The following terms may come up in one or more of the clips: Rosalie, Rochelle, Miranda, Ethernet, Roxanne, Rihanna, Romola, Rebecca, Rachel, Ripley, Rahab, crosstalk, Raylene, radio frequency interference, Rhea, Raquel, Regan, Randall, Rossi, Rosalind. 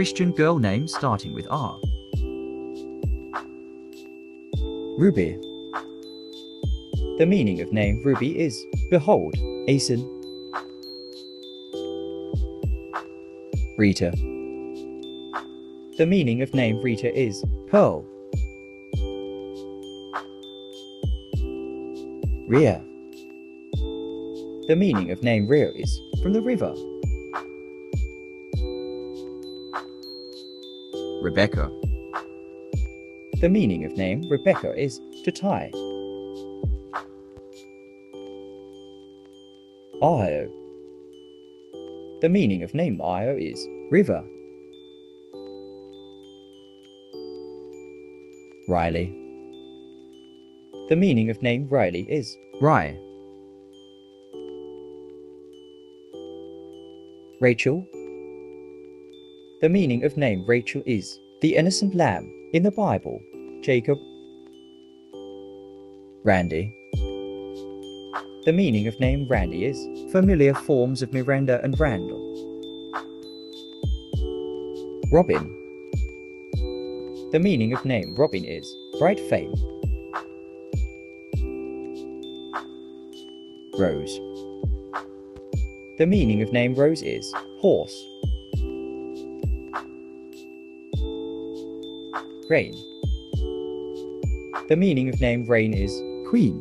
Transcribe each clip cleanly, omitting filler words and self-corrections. Christian girl name starting with R. Ruby. The meaning of name Ruby is, behold, a sin. Rita. The meaning of name Rita is, pearl. Rhea. The meaning of name Rhea is, from the river. Rebecca. The meaning of name Rebecca is, to tie. Io. The meaning of name Io is, river. Riley. The meaning of name Riley is, rye. Rachel. The meaning of name Rachel is, the innocent lamb, in the Bible, Jacob. Randy. The meaning of name Randy is, familiar forms of Miranda and Randall. Robin. The meaning of name Robin is, bright fame. Rose. The meaning of name Rose is, horse. Rain. The meaning of name Rain is, queen.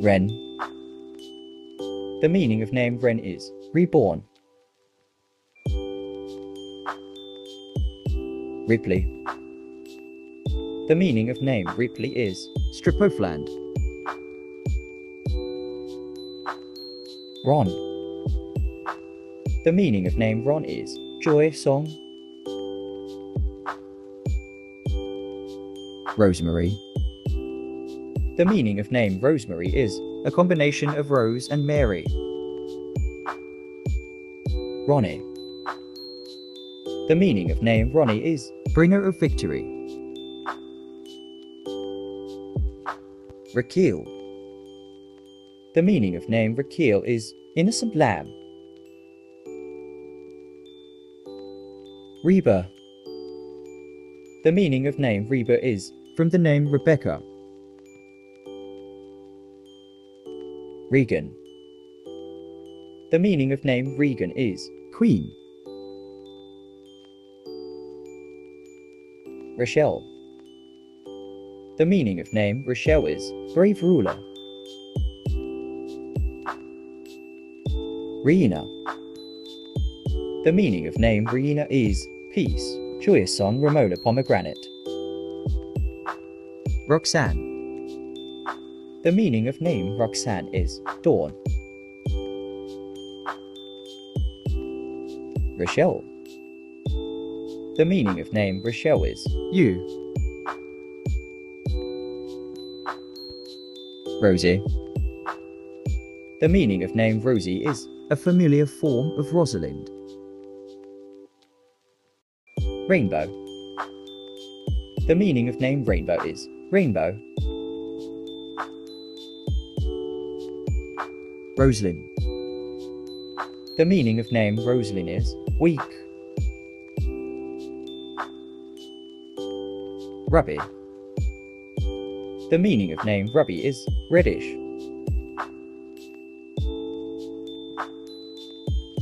Wren. The meaning of name Wren is, reborn. Ripley. The meaning of name Ripley is, strip of land. Ron. The meaning of name Ron is, joy song. Rosemary. The meaning of name Rosemary is, a combination of Rose and Mary. Ronnie. The meaning of name Ronnie is, bringer of victory. Raquel. The meaning of name Raquel is, innocent lamb. Reba. The meaning of name Reba is, from the name Rebecca. Regan. The meaning of name Regan is, queen. Rochelle. The meaning of name Rochelle is, brave ruler. Rena. The meaning of name Rena is, peace, joyous song Romola pomegranate. Roxanne. The meaning of name Roxanne is, dawn. Rochelle. The meaning of name Rochelle is, you. Rosie. The meaning of name Rosie is, a familiar form of Rosalind. Rainbow. The meaning of name Rainbow is, rainbow. Rosalind. The meaning of name Rosalind is, weak. Ruby. The meaning of name Ruby is, reddish.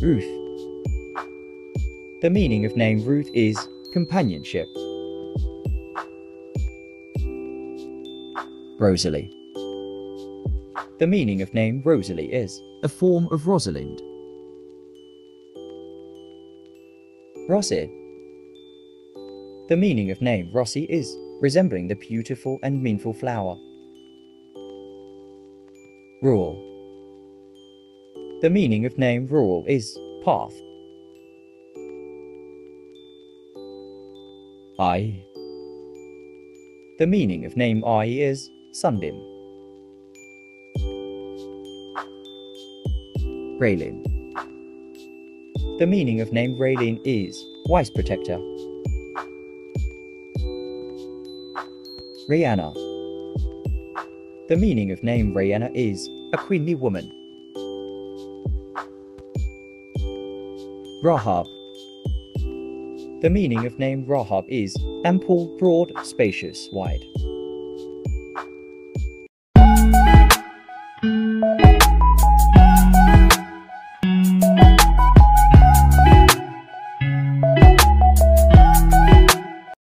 Ruth. The meaning of name Ruth is, companionship. Rosalie. The meaning of name Rosalie is, a form of Rosalind. Rossi. The meaning of name Rossi is, resembling the beautiful and meaningful flower. Rural. The meaning of name Rural is, path. Eye. The meaning of name Eye is, sunbeam. Raylene. The meaning of name Raylene is, wise protector. Rihanna. The meaning of name Rihanna is, a queenly woman. Rahab. The meaning of name Rahab is ample, broad, spacious, wide.